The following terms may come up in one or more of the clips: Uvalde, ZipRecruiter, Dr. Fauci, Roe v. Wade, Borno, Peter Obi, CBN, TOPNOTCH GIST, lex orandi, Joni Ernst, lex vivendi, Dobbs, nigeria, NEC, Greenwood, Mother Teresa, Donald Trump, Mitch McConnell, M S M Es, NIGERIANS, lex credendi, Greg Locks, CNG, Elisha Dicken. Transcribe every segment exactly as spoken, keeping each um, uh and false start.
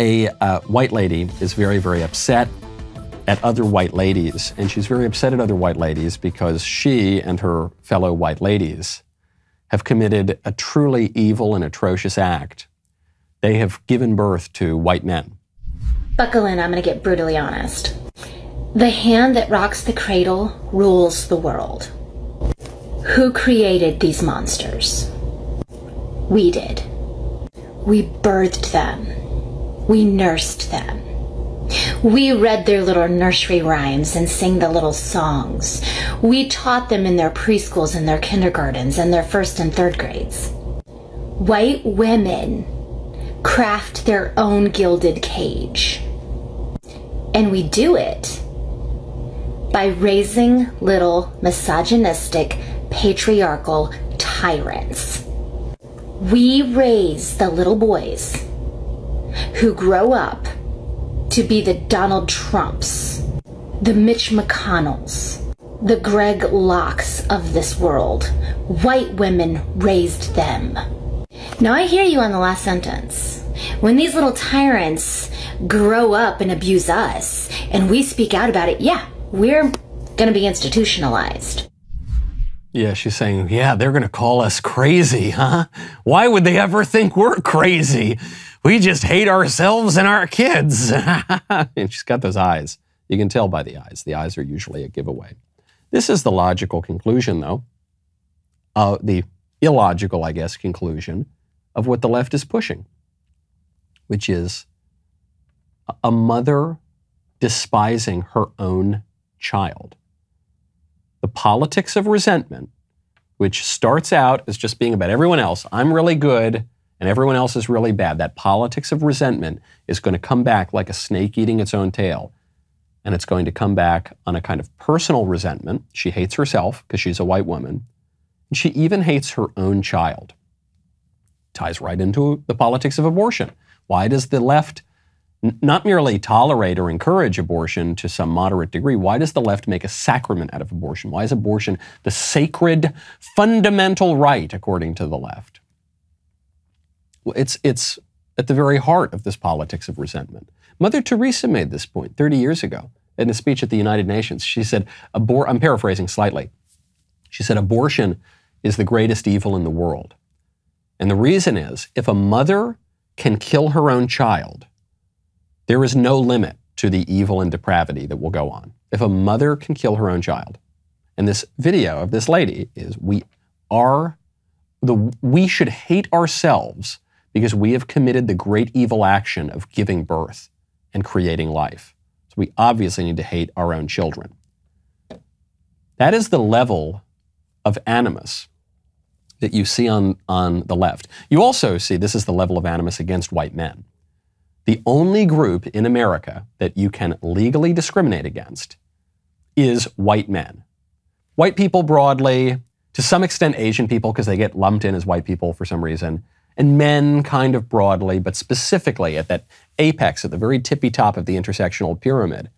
a uh, white lady is very, very upset at other white ladies. And she's very upset at other white ladies because she and her fellow white ladies have committed a truly evil and atrocious act. They have given birth to white men. Buckle in, I'm gonna get brutally honest. The hand that rocks the cradle rules the world. Who created these monsters? We did. We birthed them. We nursed them. We read their little nursery rhymes and sang the little songs. We taught them in their preschools and their kindergartens and their first and third grades. White women craft their own gilded cage. And we do it by raising little misogynistic, patriarchal tyrants. We raise the little boys who grow up to be the Donald Trumps, the Mitch McConnells, the Greg Locks of this world. White women raised them. Now I hear you on the last sentence. When these little tyrants grow up and abuse us and we speak out about it, yeah, we're gonna be institutionalized. Yeah, she's saying, yeah, they're gonna call us crazy, huh? Why would they ever think we're crazy? We just hate ourselves and our kids. And she's got those eyes. You can tell by the eyes. The eyes are usually a giveaway. This is the logical conclusion, though, uh, the illogical, I guess, conclusion of what the left is pushing, which is a mother despising her own child. The politics of resentment, which starts out as just being about everyone else. I'm really good and everyone else is really bad. That politics of resentment is going to come back like a snake eating its own tail. And it's going to come back on a kind of personal resentment. She hates herself because she's a white woman. And she even hates her own child. Ties right into the politics of abortion. Why does the left not merely tolerate or encourage abortion to some moderate degree? Why does the left make a sacrament out of abortion? Why is abortion the sacred, fundamental right, according to the left? Well, it's, it's at the very heart of this politics of resentment. Mother Teresa made this point thirty years ago in a speech at the United Nations. She said, abor- I'm paraphrasing slightly. She said, abortion is the greatest evil in the world. And the reason is, if a mother can kill her own child, there is no limit to the evil and depravity that will go on. If a mother can kill her own child, and this video of this lady is, we are, the we should hate ourselves because we have committed the great evil action of giving birth and creating life. So we obviously need to hate our own children. That is the level of animus that you see on, on the left. You also see this is the level of animus against white men. The only group in America that you can legally discriminate against is white men. White people broadly, to some extent Asian people because they get lumped in as white people for some reason, and men kind of broadly, but specifically at that apex, at the very tippy top of the intersectional pyramid,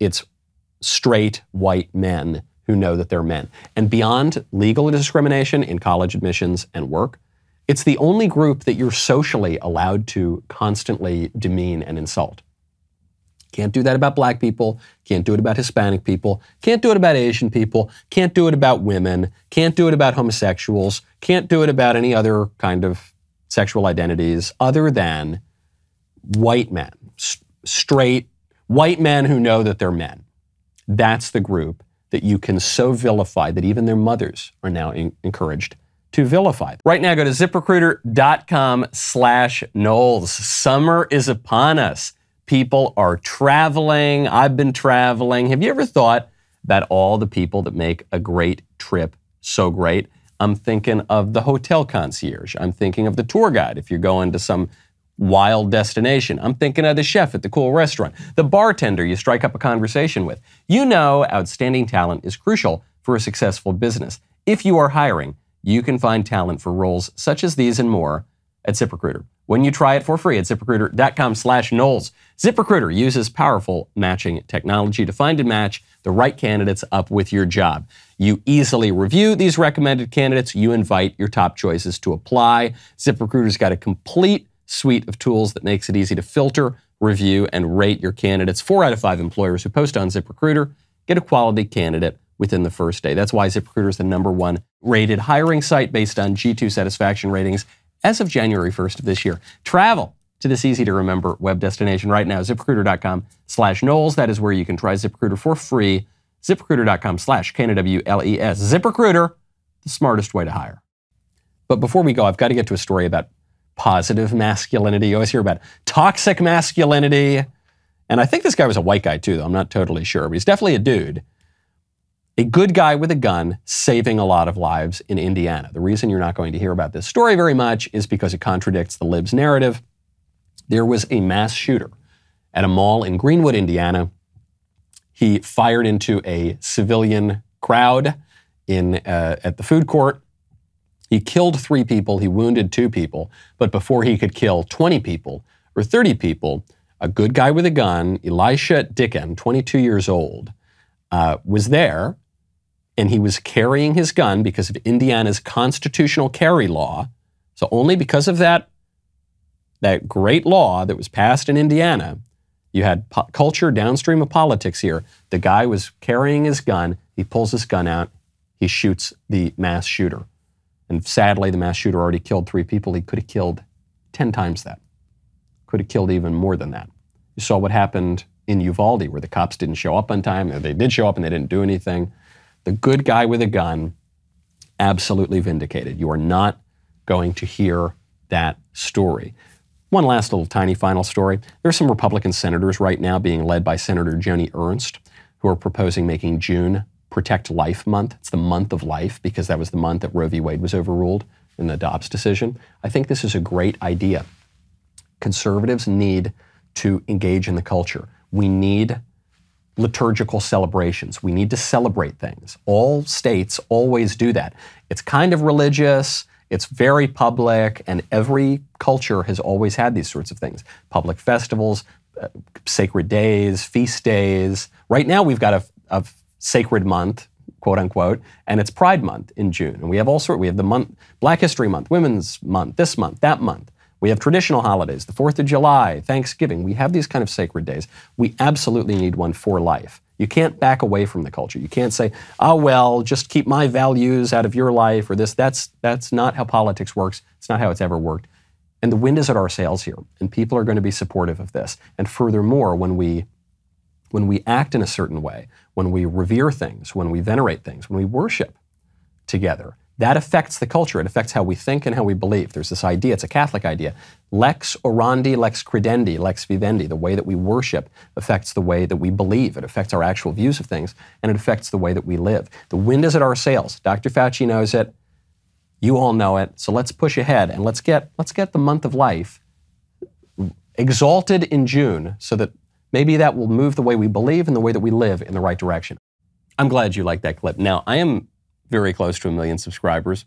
it's straight white men who know that they're men. And beyond legal discrimination in college admissions and work, it's the only group that you're socially allowed to constantly demean and insult. Can't do that about black people, can't do it about Hispanic people, can't do it about Asian people, can't do it about women, can't do it about homosexuals, can't do it about any other kind of sexual identities other than white men, straight white men who know that they're men. That's the group that you can so vilify that even their mothers are now encouraged to vilify. Right now, go to ZipRecruiter.com slash Knowles. Summer is upon us. People are traveling. I've been traveling. Have you ever thought about all the people that make a great trip so great? I'm thinking of the hotel concierge. I'm thinking of the tour guide if you're going to some wild destination. I'm thinking of the chef at the cool restaurant, the bartender you strike up a conversation with. You know, outstanding talent is crucial for a successful business. If you are hiring, you can find talent for roles such as these and more at ZipRecruiter. When you try it for free at ZipRecruiter.com slash Knowles, ZipRecruiter uses powerful matching technology to find and match the right candidates up with your job. You easily review these recommended candidates. You invite your top choices to apply. ZipRecruiter's got a complete suite of tools that makes it easy to filter, review, and rate your candidates. Four out of five employers who post on ZipRecruiter get a quality candidate within the first day. That's why ZipRecruiter is the number one rated hiring site based on G two satisfaction ratings as of January first of this year. Travel to this easy-to-remember web destination right now, ZipRecruiter dot com slash Knowles. That is where you can try ZipRecruiter for free. ZipRecruiter dot com slash K N O W L E S. ZipRecruiter, the smartest way to hire. But before we go, I've got to get to a story about positive masculinity. You always hear about toxic masculinity. And I think this guy was a white guy too, though. I'm not totally sure, but he's definitely a dude. A good guy with a gun saving a lot of lives in Indiana. The reason you're not going to hear about this story very much is because it contradicts the libs narrative. There was a mass shooter at a mall in Greenwood, Indiana. He fired into a civilian crowd in uh, at the food court. He killed three people, he wounded two people, but before he could kill twenty people or thirty people, a good guy with a gun, Elisha Dicken, twenty-two years old, uh, was there, and he was carrying his gun because of Indiana's constitutional carry law. So only because of that, that great law that was passed in Indiana, you had po- culture downstream of politics here. The guy was carrying his gun, he pulls his gun out, he shoots the mass shooter. And sadly, the mass shooter already killed three people. He could have killed ten times that. Could have killed even more than that. You saw what happened in Uvalde, where the cops didn't show up on time. Or they did show up and they didn't do anything. The good guy with a gun, absolutely vindicated. You are not going to hear that story. One last little tiny final story. There are some Republican senators right now being led by Senator Joni Ernst, who are proposing making June Protect Life Month. It's the month of life because that was the month that Roe v. Wade was overruled in the Dobbs decision. I think this is a great idea. Conservatives need to engage in the culture. We need liturgical celebrations. We need to celebrate things. All states always do that. It's kind of religious, it's very public, and every culture has always had these sorts of things. Public festivals, uh, sacred days, feast days. Right now we've got a, a sacred month, quote unquote, and it's Pride Month in June. And we have all sorts, we have the month, Black History Month, Women's Month, this month, that month. We have traditional holidays, the fourth of July, Thanksgiving. We have these kind of sacred days. We absolutely need one for life. You can't back away from the culture. You can't say, oh, well, just keep my values out of your life or this. That's, that's not how politics works. It's not how it's ever worked. And the wind is at our sails here, and people are going to be supportive of this. And furthermore, when we When we act in a certain way, when we revere things, when we venerate things, when we worship together, that affects the culture. It affects how we think and how we believe. There's this idea, it's a Catholic idea, lex orandi, lex credendi, lex vivendi. The way that we worship affects the way that we believe. It affects our actual views of things, and it affects the way that we live. The wind is at our sails. Doctor Fauci knows it. You all know it. So let's push ahead and let's get, let's get the month of life exalted in June so that maybe that will move the way we believe and the way that we live in the right direction. I'm glad you liked that clip. Now, I am very close to a million subscribers.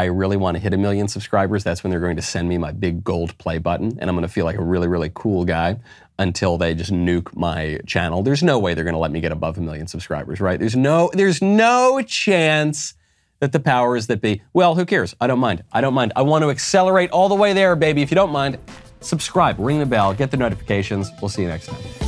I really want to hit a million subscribers. That's when they're going to send me my big gold play button, and I'm going to feel like a really, really cool guy until they just nuke my channel. There's no way they're going to let me get above a million subscribers, right? There's no, there's no chance that the powers that be, well, who cares? I don't mind. I don't mind. I want to accelerate all the way there, baby. If you don't mind, subscribe, ring the bell, get the notifications. We'll see you next time.